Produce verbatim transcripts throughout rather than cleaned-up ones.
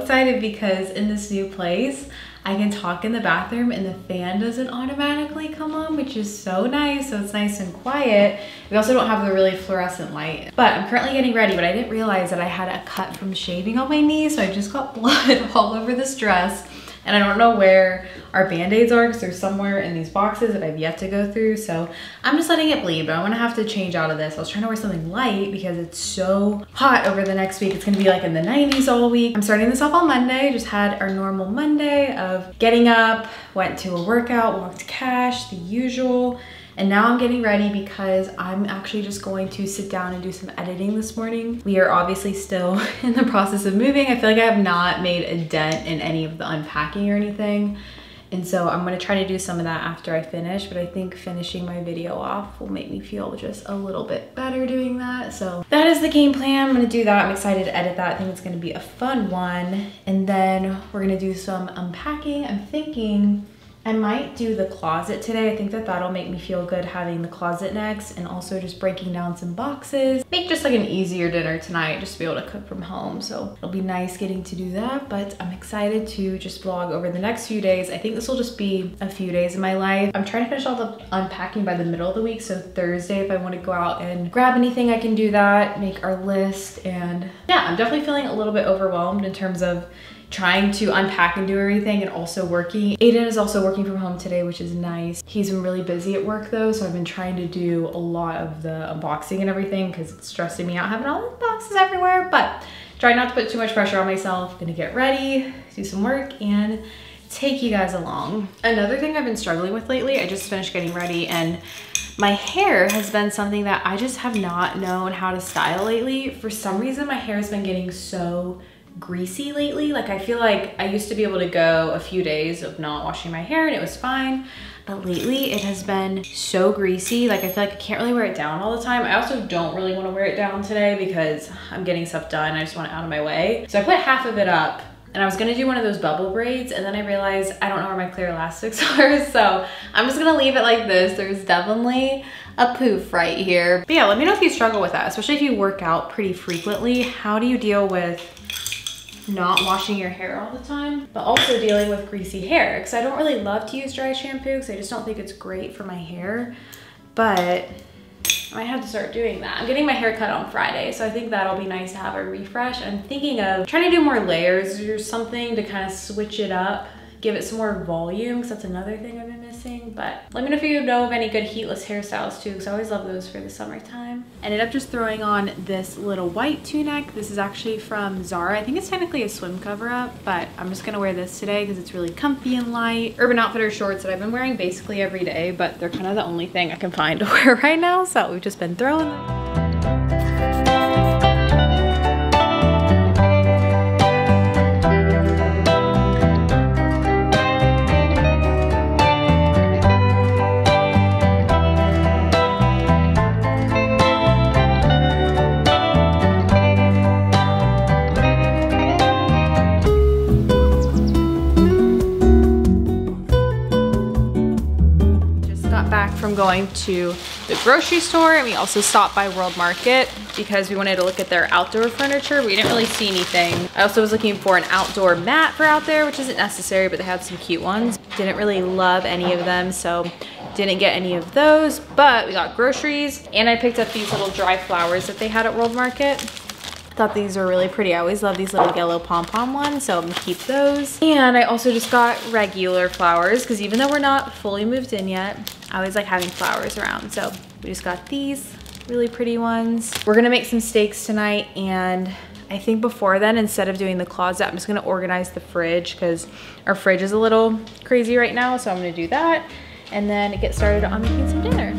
excited because in this new place, I can talk in the bathroom and the fan doesn't automatically come on, which is so nice. So it's nice and quiet. We also don't have the really fluorescent light, but I'm currently getting ready, but I didn't realize that I had a cut from shaving on my knee. So I just got blood all over this dress. And I don't know where our band-aids are because they're somewhere in these boxes that I've yet to go through. So I'm just letting it bleed, but I'm gonna have to change out of this. I was trying to wear something light because it's so hot over the next week. It's gonna be like in the nineties all week. I'm starting this off on Monday. Just had our normal Monday of getting up, went to a workout, walked cash, the usual. And now I'm getting ready because I'm actually just going to sit down and do some editing this morning. We are obviously still in the process of moving. I feel like I have not made a dent in any of the unpacking or anything. And so I'm gonna try to do some of that after I finish, but I think finishing my video off will make me feel just a little bit better doing that. So that is the game plan. I'm gonna do that. I'm excited to edit that. I think it's gonna be a fun one. And then we're gonna do some unpacking. I'm thinking I might do the closet today. I think that that'll make me feel good having the closet next, and also just breaking down some boxes. Make just like an easier dinner tonight, just to be able to cook from home. So it'll be nice getting to do that, but I'm excited to just vlog over the next few days. I think this will just be a few days in my life. I'm trying to finish all the unpacking by the middle of the week. So Thursday, if I want to go out and grab anything, I can do that, make our list. And yeah, I'm definitely feeling a little bit overwhelmed in terms of trying to unpack and do everything, and also working. Aiden is also working from home today, which is nice. He's been really busy at work though, so I've been trying to do a lot of the unboxing and everything because it's stressing me out having all the boxes everywhere, but try not to put too much pressure on myself. Gonna get ready, do some work, and take you guys along. Another thing I've been struggling with lately, I just finished getting ready, and my hair has been something that I just have not known how to style lately. For some reason, my hair has been getting so greasy lately. Like I feel like I used to be able to go a few days of not washing my hair and it was fine, but lately it has been so greasy. Like I feel like I can't really wear it down all the time. I also don't really want to wear it down today because I'm getting stuff done. I just want it out of my way. So I put half of it up, and I was gonna do one of those bubble braids, and then I realized I don't know where my clear elastics are, so I'm just gonna leave it like this. There's definitely a poof right here. But yeah, let me know if you struggle with that, especially if you work out pretty frequently. How do you deal with not washing your hair all the time, but also dealing with greasy hair? Because I don't really love to use dry shampoo because I just don't think it's great for my hair, but I might have to start doing that. I'm getting my hair cut on Friday, so I think that'll be nice to have a refresh. I'm thinking of trying to do more layers or something to kind of switch it up, give it some more volume, because that's another thing I've been missing. But let me know if you know of any good heatless hairstyles too, because I always love those for the summertime. I ended up just throwing on this little white tunic. This is actually from Zara. I think it's technically a swim cover up, but I'm just gonna wear this today because it's really comfy and light. Urban Outfitters shorts that I've been wearing basically every day, but they're kind of the only thing I can find to wear right now, so we've just been throwing them. Going to the grocery store, and we also stopped by World Market because we wanted to look at their outdoor furniture. We didn't really see anything. I also was looking for an outdoor mat for out there, which isn't necessary, but they had some cute ones. Didn't really love any of them, so didn't get any of those, but we got groceries, and I picked up these little dry flowers that they had at World Market. Thought these were really pretty. I always love these little yellow pom-pom ones, so I'm gonna keep those. And I also just got regular flowers because even though we're not fully moved in yet, I always like having flowers around, so we just got these really pretty ones. We're gonna make some steaks tonight, and I think before then, instead of doing the closet, I'm just gonna organize the fridge because our fridge is a little crazy right now, so I'm gonna do that and then get started on making some dinner.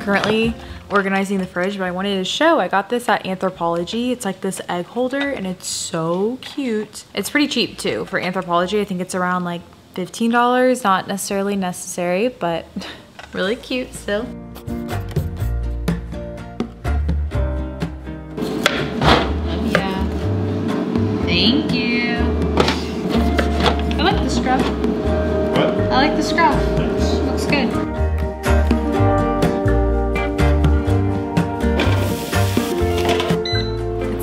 Currently organizing the fridge, but I wanted to show I got this at Anthropologie. It's like this egg holder, and it's so cute. It's pretty cheap too for Anthropologie. I think it's around like fifteen dollars. Not necessarily necessary, but Really cute still. Love ya. Thank you. I like the scruff. What? I like the scruff. Thanks. Looks good.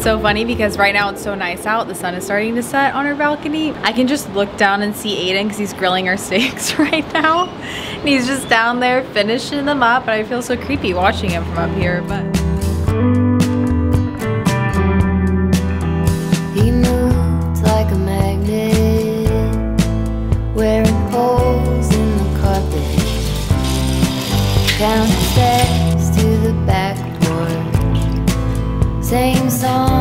So funny because right now it's so nice out. The sun is starting to set on our balcony. I can just look down and see Aiden because he's grilling our steaks right now. And he's just down there finishing them up. But I feel so creepy watching him from up here. But he moved like a magnet, wearing holes in the carpet. Down the steps to the back porch. Same song.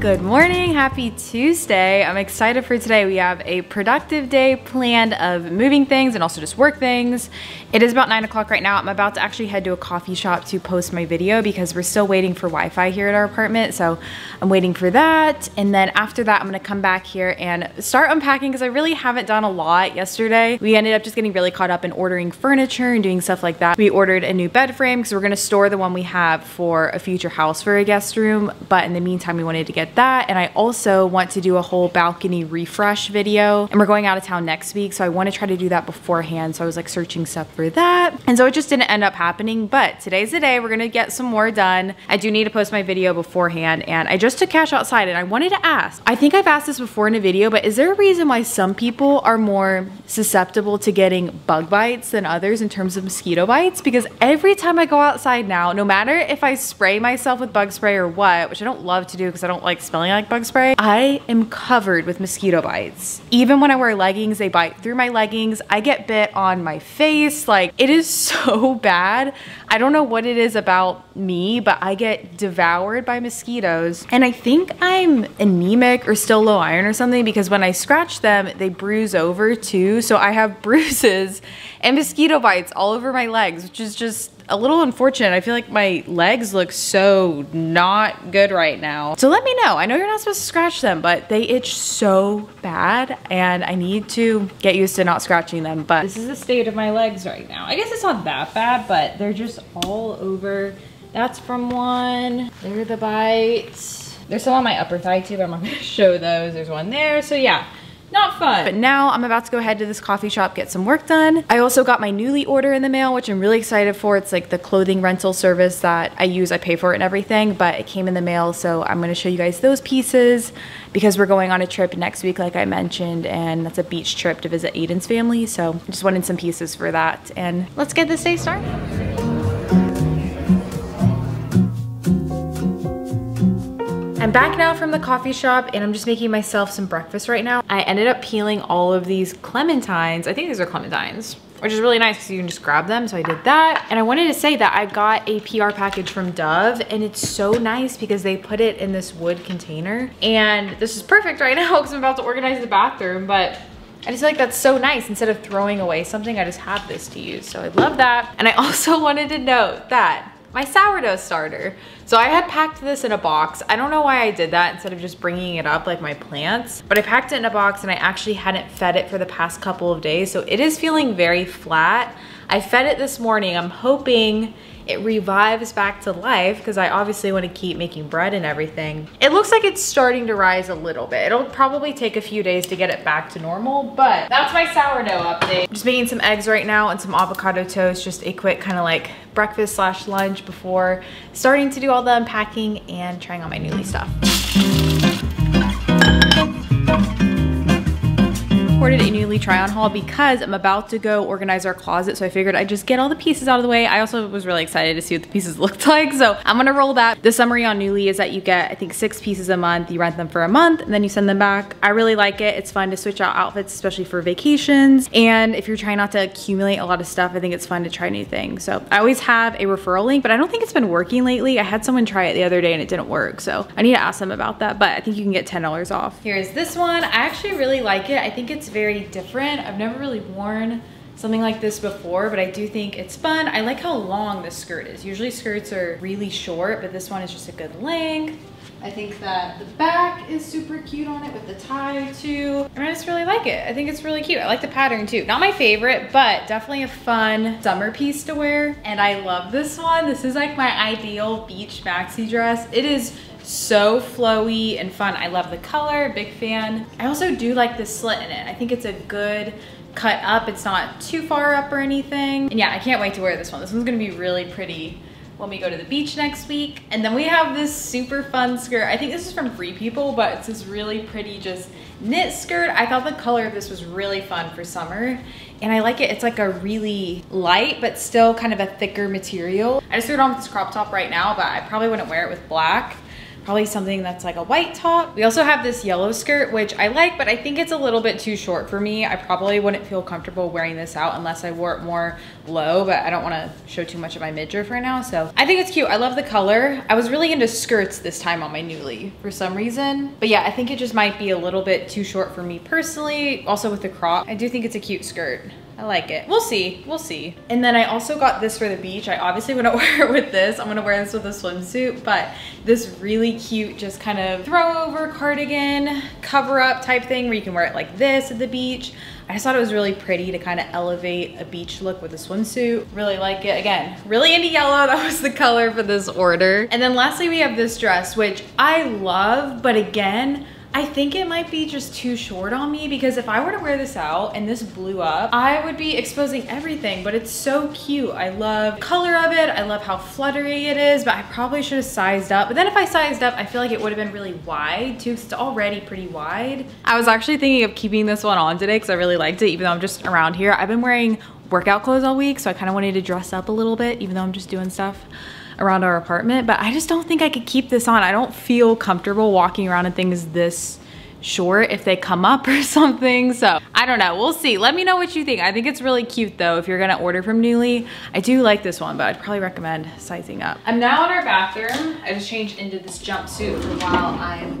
Good morning, happy Tuesday. I'm excited for today. We have a productive day planned of moving things and also just work things. It is about nine o'clock right now. I'm about to actually head to a coffee shop to post my video because we're still waiting for Wi-Fi here at our apartment. So I'm waiting for that. And then after that, I'm gonna come back here and start unpacking because I really haven't done a lot yesterday. We ended up just getting really caught up in ordering furniture and doing stuff like that. We ordered a new bed frame because we're gonna store the one we have for a future house for a guest room. But in the meantime, we wanted to get that, and I also want to do a whole balcony refresh video, and we're going out of town next week, so I want to try to do that beforehand. So I was like searching stuff for that, and so it just didn't end up happening, but today's the day. We're gonna get some more done. I do need to post my video beforehand, and I just took cash outside, and I wanted to ask, I think I've asked this before in a video, but is there a reason why some people are more susceptible to getting bug bites than others in terms of mosquito bites? Because every time I go outside now, no matter if I spray myself with bug spray or what, which I don't love to do because I don't like smelling like bug spray, I am covered with mosquito bites. Even when I wear leggings, they bite through my leggings. I get bit on my face. Like, it is so bad. I don't know what it is about me, but I get devoured by mosquitoes. And I think I'm anemic or still low iron or something, because when I scratch them, they bruise over too. So I have bruises and mosquito bites all over my legs, which is just a little unfortunate. I feel like my legs look so not good right now. So let me know. I know you're not supposed to scratch them, but they itch so bad, and I need to get used to not scratching them. But this is the state of my legs right now. I guess it's not that bad, but they're just all over. That's from one. There are the bites. There's some on my upper thigh too, but I'm not gonna show those. There's one there, so yeah. Not fun. But now I'm about to go head to this coffee shop, get some work done. I also got my Nuuly order in the mail, which I'm really excited for. It's like the clothing rental service that I use. I pay for it and everything, but it came in the mail. So I'm going to show you guys those pieces because we're going on a trip next week, like I mentioned, and that's a beach trip to visit Aiden's family. So I just wanted some pieces for that. And let's get this day started. I'm back now from the coffee shop, and I'm just making myself some breakfast right now. I ended up peeling all of these clementines. I think these are clementines, which is really nice because you can just grab them. So I did that. And I wanted to say that I got a P R package from Dove, and it's so nice because they put it in this wood container. And this is perfect right now because I'm about to organize the bathroom, but I just feel like that's so nice. Instead of throwing away something, I just have this to use. So I love that. And I also wanted to note that my sourdough starter. So I had packed this in a box. I don't know why I did that instead of just bringing it up like my plants, but I packed it in a box, and I actually hadn't fed it for the past couple of days. So it is feeling very flat. I fed it this morning. I'm hoping it revives back to life because I obviously want to keep making bread and everything. It looks like it's starting to rise a little bit. It'll probably take a few days to get it back to normal, but that's my sourdough update. I'm just making some eggs right now and some avocado toast, just a quick kind of like breakfast slash lunch before starting to do all the unpacking and trying on my Nuuly stuff. Recorded a Nuuly try on haul because I'm about to go organize our closet, so I figured I'd just get all the pieces out of the way. I also was really excited to see what the pieces looked like, so I'm gonna roll that. The summary on Nuuly is that you get, I think, six pieces a month. You rent them for a month and then you send them back. I really like it. It's fun to switch out outfits, especially for vacations, and if you're trying not to accumulate a lot of stuff, I think it's fun to try new things. So I always have a referral link, but I don't think it's been working lately. I had someone try it the other day and it didn't work, so I need to ask them about that, but I think you can get ten dollars off. Here's this one. I actually really like it. I think it's very different. I've never really worn something like this before, but I do think it's fun. I like how long this skirt is. Usually skirts are really short, but this one is just a good length. I think that the back is super cute on it with the tie too. And I just really like it. I think it's really cute. I like the pattern too. Not my favorite, but definitely a fun summer piece to wear. And I love this one. This is like my ideal beach maxi dress. It is so flowy and fun. I love the color, big fan. I also do like the slit in it. I think it's a good cut up. It's not too far up or anything. And yeah, I can't wait to wear this one. This one's gonna be really pretty when we go to the beach next week. And then we have this super fun skirt. I think this is from Free People, but it's this really pretty just knit skirt. I thought the color of this was really fun for summer, and I like it. It's like a really light, but still kind of a thicker material. I just threw it on with this crop top right now, but I probably wouldn't wear it with black. Probably something that's like a white top. We also have this yellow skirt, which I like, but I think it's a little bit too short for me. I probably wouldn't feel comfortable wearing this out unless I wore it more low, but I don't wanna show too much of my midriff right now. So I think it's cute, I love the color. I was really into skirts this time on my Nuuly for some reason. But yeah, I think it just might be a little bit too short for me personally. Also with the crop, I do think it's a cute skirt. I like it. We'll see, we'll see. And then I also got this for the beach. I obviously wouldn't wear it with this. I'm gonna wear this with a swimsuit, but this really cute, just kind of throwover cardigan, cover up type thing where you can wear it like this at the beach. I just thought it was really pretty to kind of elevate a beach look with a swimsuit. Really like it. Again, really into yellow. That was the color for this order. And then lastly, we have this dress, which I love, but again, I think it might be just too short on me, because if I were to wear this out and this blew up, I would be exposing everything, but it's so cute. I love the color of it. I love how fluttery it is, but I probably should have sized up. But then if I sized up, I feel like it would have been really wide too, because it's already pretty wide. I was actually thinking of keeping this one on today because I really liked it, even though I'm just around here. I've been wearing workout clothes all week, so I kind of wanted to dress up a little bit, even though I'm just doing stuff around our apartment, but I just don't think I could keep this on. I don't feel comfortable walking around in things this short if they come up or something. So I don't know, we'll see. Let me know what you think. I think it's really cute though if you're gonna order from Nuuly. I do like this one, but I'd probably recommend sizing up. I'm now in our bathroom. I just changed into this jumpsuit for while I'm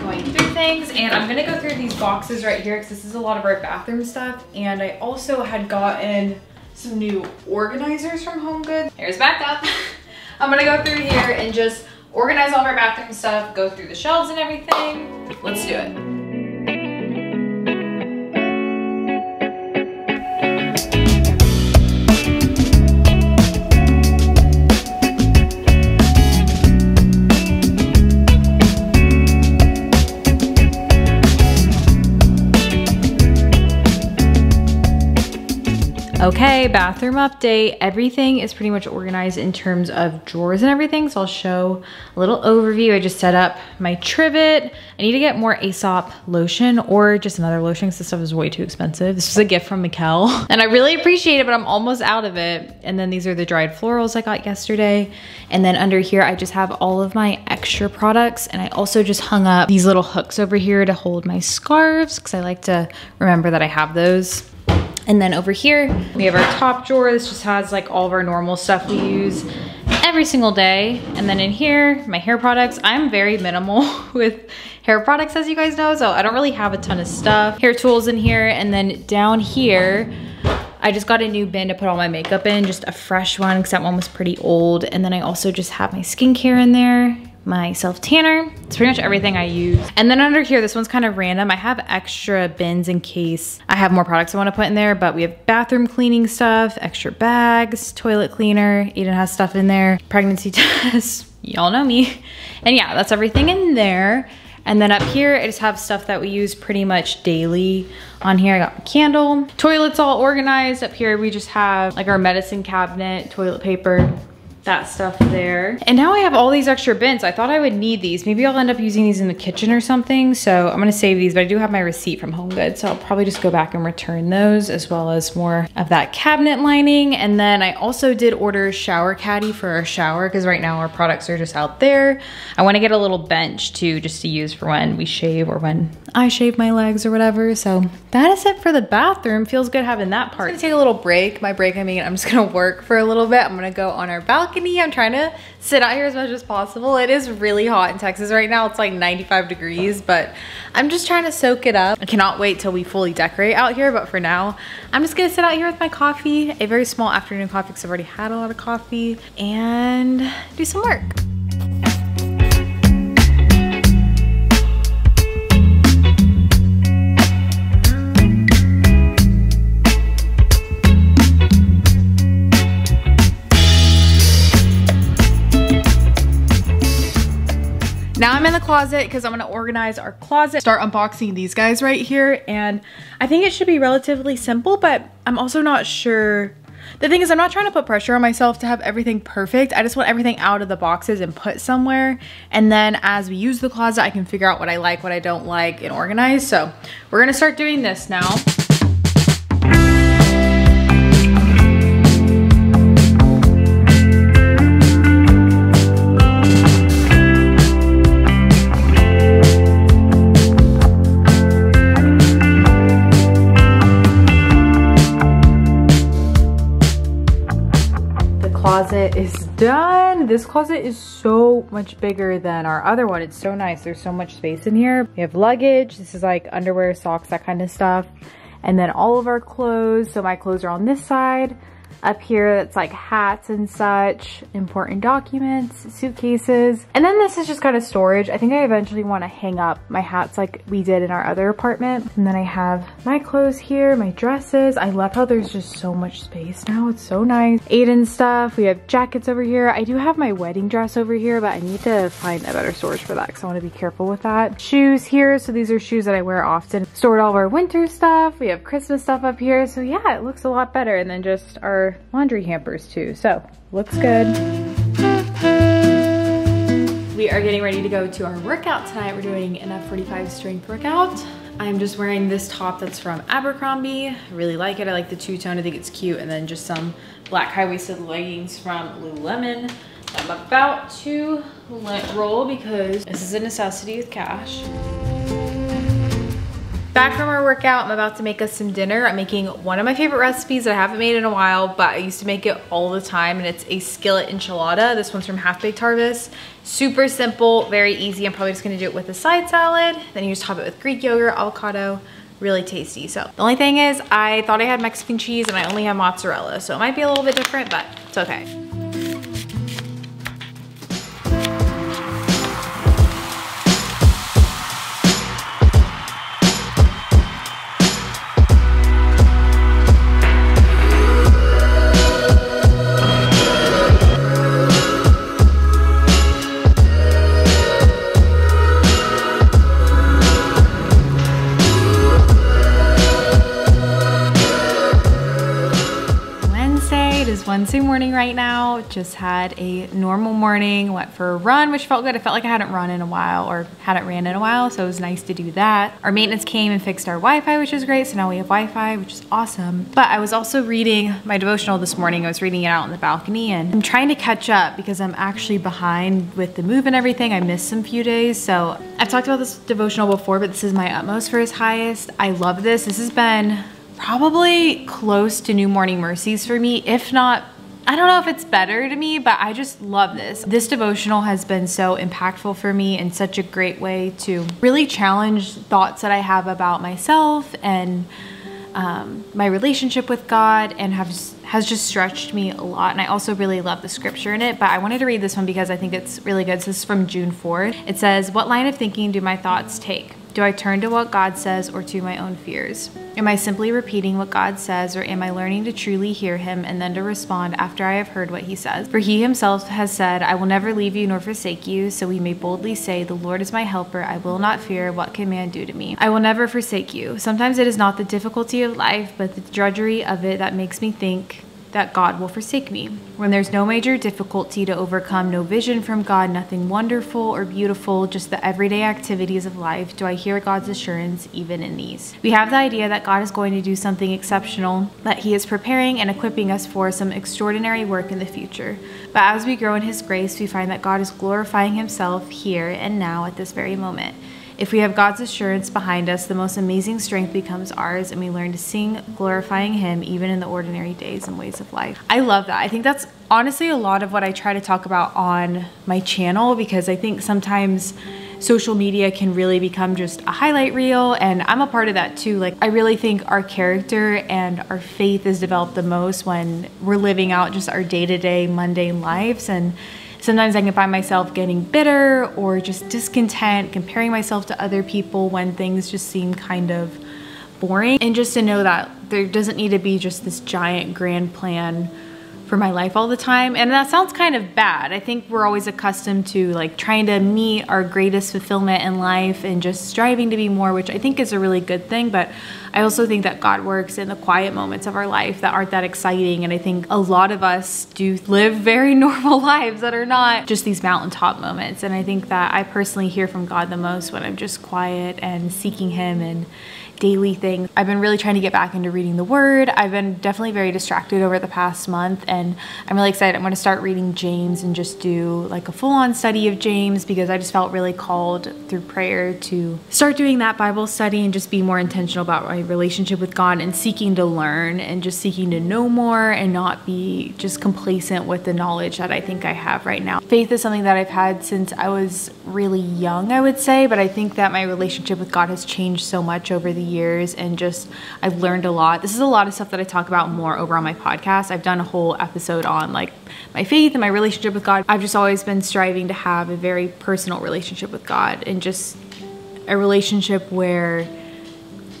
going through things, and I'm gonna go through these boxes right here because this is a lot of our bathroom stuff. And I also had gotten some new organizers from HomeGoods. Here's back up. I'm gonna go through here and just organize all of our bathroom stuff, go through the shelves and everything. Let's do it. Okay, bathroom update. Everything is pretty much organized in terms of drawers and everything, so I'll show a little overview. I just set up my trivet. I need to get more Aesop lotion or just another lotion because this stuff is way too expensive. This was a gift from Michelle and I really appreciate it, but I'm almost out of it. And then these are the dried florals I got yesterday. And then under here, I just have all of my extra products, and I also just hung up these little hooks over here to hold my scarves because I like to remember that I have those. And then over here, we have our top drawer. This just has like all of our normal stuff we use every single day. And then in here, my hair products. I'm very minimal with hair products, as you guys know, so I don't really have a ton of stuff. Hair tools in here. And then down here, I just got a new bin to put all my makeup in, just a fresh one, because that one was pretty old. And then I also just have my skincare in there, my self tanner. It's pretty much everything I use. And then under here, this one's kind of random. I have extra bins in case I have more products I want to put in there, but we have bathroom cleaning stuff, extra bags, toilet cleaner. Eden has stuff in there, pregnancy tests, y'all know me. And yeah, that's everything in there. And then up here, I just have stuff that we use pretty much daily. On here, I got my candle. Toilet's all organized. Up here, we just have like our medicine cabinet, toilet paper, that stuff there. And now I have all these extra bins. I thought I would need these. Maybe I'll end up using these in the kitchen or something. So I'm gonna save these, but I do have my receipt from HomeGoods, so I'll probably just go back and return those, as well as more of that cabinet lining. And then I also did order a shower caddy for our shower, because right now our products are just out there. I wanna get a little bench too, just to use for when we shave or when I shave my legs or whatever. So that is it for the bathroom. Feels good having that part. I'm gonna take a little break. My break, I mean, I'm just gonna work for a little bit. I'm gonna go on our balcony balcony. I'm trying to sit out here as much as possible. It is really hot in Texas right now. It's like ninety-five degrees, but I'm just trying to soak it up. I cannot wait till we fully decorate out here, but for now, I'm just gonna sit out here with my coffee, a very small afternoon coffee because I've already had a lot of coffee, and do some work. Now I'm in the closet because I'm gonna organize our closet, start unboxing these guys right here. And I think it should be relatively simple, but I'm also not sure. The thing is, I'm not trying to put pressure on myself to have everything perfect. I just want everything out of the boxes and put somewhere. And then as we use the closet, I can figure out what I like, what I don't like, and organize. So we're gonna start doing this now. Closet is done. This closet is so much bigger than our other one. It's so nice. There's so much space in here. We have luggage. This is like underwear, socks, that kind of stuff. And then all of our clothes. So my clothes are on this side. Up here, that's like hats and such, important documents, suitcases. And then this is just kind of storage. I think I eventually want to hang up my hats like we did in our other apartment. And then I have my clothes here, my dresses. I love how there's just so much space now. It's so nice. Aiden's stuff. We have jackets over here. I do have my wedding dress over here, but I need to find a better storage for that because I want to be careful with that. Shoes here. So these are shoes that I wear often. Stored all of our winter stuff. We have Christmas stuff up here. So yeah, it looks a lot better. And then just our laundry hampers too, so looks good. We are getting ready to go to our workout tonight. We're doing an F forty-five strength workout. I'm just wearing this top that's from Abercrombie. I really like it. I like the two-tone. I think it's cute. And then just some black high-waisted leggings from Lululemon. I'm about to lint roll because this is a necessity with cash. Back from our workout, I'm about to make us some dinner. I'm making one of my favorite recipes that I haven't made in a while, but I used to make it all the time, and it's a skillet enchilada. This one's from Half-Baked Harvest. Super simple, very easy. I'm probably just gonna do it with a side salad. Then you just top it with Greek yogurt, avocado. Really tasty. So the only thing is, I thought I had Mexican cheese and I only have mozzarella, so it might be a little bit different, but it's okay. Wednesday morning right now. Just had a normal morning, went for a run, which felt good. I felt like I hadn't run in a while or hadn't ran in a while, so it was nice to do that. Our maintenance came and fixed our Wi-Fi, which is great, so now we have Wi-Fi, which is awesome. But I was also reading my devotional this morning. I was reading it out on the balcony, and I'm trying to catch up because I'm actually behind with the move and everything. I missed some few days, so I've talked about this devotional before, but this is My Utmost for His Highest. I love this. This has been probably close to New Morning Mercies for me, if not, I don't know if it's better to me, but I just love this. This devotional has been so impactful for me and such a great way to really challenge thoughts that I have about myself and um, my relationship with God, and have has just stretched me a lot. And I also really love the scripture in it, but I wanted to read this one because I think it's really good. So this is from June fourth. It says, "What line of thinking do my thoughts take? Do I turn to what God says or to my own fears? Am I simply repeating what God says, or am I learning to truly hear him and then to respond after I have heard what he says? For he himself has said, I will never leave you nor forsake you. So we may boldly say, the Lord is my helper. I will not fear. What can man do to me? I will never forsake you. Sometimes it is not the difficulty of life, but the drudgery of it that makes me think that God will forsake me. When there's no major difficulty to overcome, no vision from God, nothing wonderful or beautiful, just the everyday activities of life, do I hear God's assurance even in these?" We have the idea that God is going to do something exceptional, that he is preparing and equipping us for some extraordinary work in the future. But as we grow in his grace, we find that God is glorifying himself here and now at this very moment. If we have God's assurance behind us, the most amazing strength becomes ours, and we learn to sing, glorifying Him even in the ordinary days and ways of life. I love that. I think that's honestly a lot of what I try to talk about on my channel, because I think sometimes social media can really become just a highlight reel, and I'm a part of that too. Like, I really think our character and our faith is developed the most when we're living out just our day-to-day mundane lives. And sometimes I can find myself getting bitter or just discontent, comparing myself to other people when things just seem kind of boring. And just to know that there doesn't need to be just this giant grand plan for my life all the time. And that sounds kind of bad. I think we're always accustomed to like trying to meet our greatest fulfillment in life and just striving to be more, which I think is a really good thing. But I also think that God works in the quiet moments of our life that aren't that exciting. And I think a lot of us do live very normal lives that are not just these mountaintop moments. And I think that I personally hear from God the most when I'm just quiet and seeking Him and daily things. I've been really trying to get back into reading the Word. I've been definitely very distracted over the past month, and I'm really excited. I'm going to start reading James and just do like a full-on study of James, because I just felt really called through prayer to start doing that Bible study and just be more intentional about my relationship with God and seeking to learn and just seeking to know more and not be just complacent with the knowledge that I think I have right now. Faith is something that I've had since I was really young, I would say, but I think that my relationship with God has changed so much over the years, and just I've learned a lot. This is a lot of stuff that I talk about more over on my podcast. I've done a whole episode on like my faith and my relationship with God. I've just always been striving to have a very personal relationship with God, and just a relationship where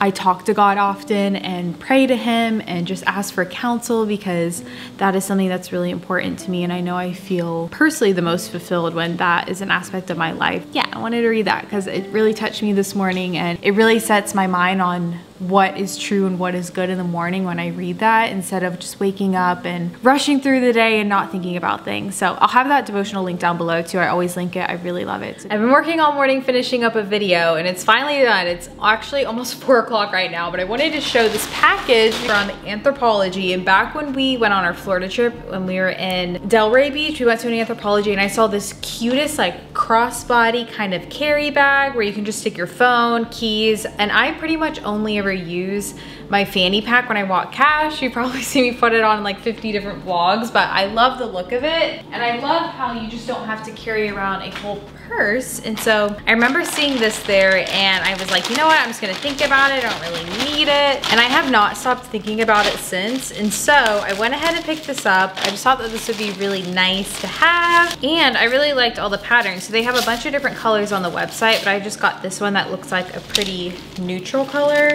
I talk to God often and pray to Him and just ask for counsel, because that is something that's really important to me. And I know I feel personally the most fulfilled when that is an aspect of my life. Yeah, I wanted to read that because it really touched me this morning, and it really sets my mind on what is true and what is good in the morning when I read that, instead of just waking up and rushing through the day and not thinking about things. So I'll have that devotional link down below too. I always link it. I really love it. I've been working all morning finishing up a video, and it's finally done. It's actually almost four o'clock right now, but I wanted to show this package from Anthropologie. And back when we went on our Florida trip, when we were in Delray Beach, we went to an Anthropologie, and I saw this cutest like crossbody kind of carry bag where you can just stick your phone, keys, and I pretty much only ever use my fanny pack when I walk cash. You probably see me put it on like fifty different vlogs, but I love the look of it. And I love how you just don't have to carry around a whole purse. And so I remember seeing this there, and I was like, you know what? I'm just gonna think about it. I don't really need it. And I have not stopped thinking about it since. And so I went ahead and picked this up. I just thought that this would be really nice to have. And I really liked all the patterns. So they have a bunch of different colors on the website, but I just got this one that looks like a pretty neutral color.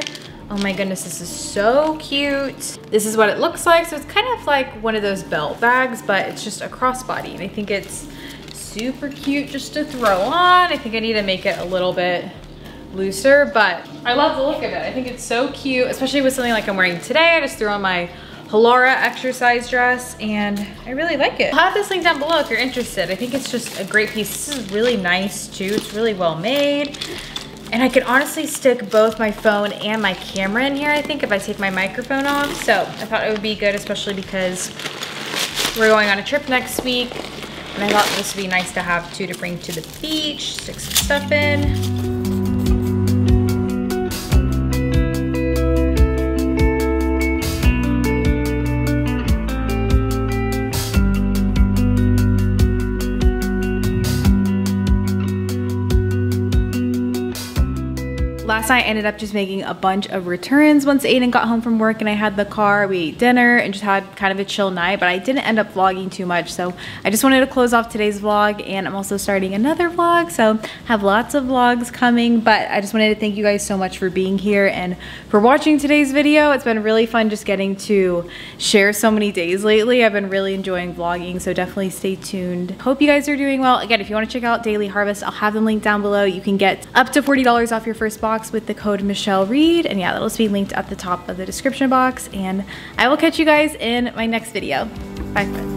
Oh my goodness, this is so cute. This is what it looks like. So it's kind of like one of those belt bags, but it's just a crossbody. And I think it's super cute just to throw on. I think I need to make it a little bit looser, but I love the look of it. I think it's so cute, especially with something like I'm wearing today. I just threw on my Halara exercise dress, and I really like it. I'll have this link down below if you're interested. I think it's just a great piece. This is really nice too. It's really well made. And I could honestly stick both my phone and my camera in here, I think, if I take my microphone off. So I thought it would be good, especially because we're going on a trip next week. And I thought this would be nice to have too, to bring to the beach, stick some stuff in. Last night I ended up just making a bunch of returns once Aiden got home from work and I had the car. We ate dinner and just had kind of a chill night, but I didn't end up vlogging too much. So I just wanted to close off today's vlog, and I'm also starting another vlog. So I have lots of vlogs coming, but I just wanted to thank you guys so much for being here and for watching today's video. It's been really fun just getting to share so many days lately. I've been really enjoying vlogging, so definitely stay tuned. Hope you guys are doing well. Again, if you want to check out Daily Harvest, I'll have them linked down below. You can get up to forty dollars off your first box with the code Michelle Reed, and yeah, that'll just be linked at the top of the description box, and I will catch you guys in my next video. Bye friends.